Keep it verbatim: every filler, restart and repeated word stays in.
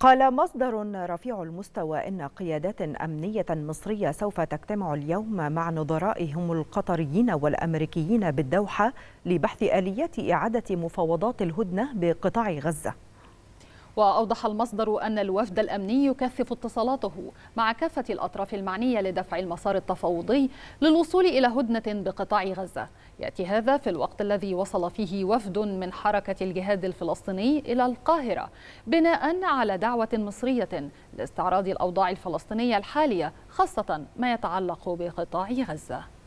قال مصدر رفيع المستوى إن قيادات أمنية مصرية سوف تجتمع اليوم مع نظرائهم القطريين والأمريكيين بالدوحة لبحث آليات إعادة مفاوضات الهدنة بقطاع غزة. وأوضح المصدر أن الوفد الأمني يكثف اتصالاته مع كافة الأطراف المعنية لدفع المسار التفاوضي للوصول إلى هدنة بقطاع غزة. يأتي هذا في الوقت الذي وصل فيه وفد من حركة الجهاد الفلسطيني إلى القاهرة بناء على دعوة مصرية لاستعراض الأوضاع الفلسطينية الحالية، خاصة ما يتعلق بقطاع غزة.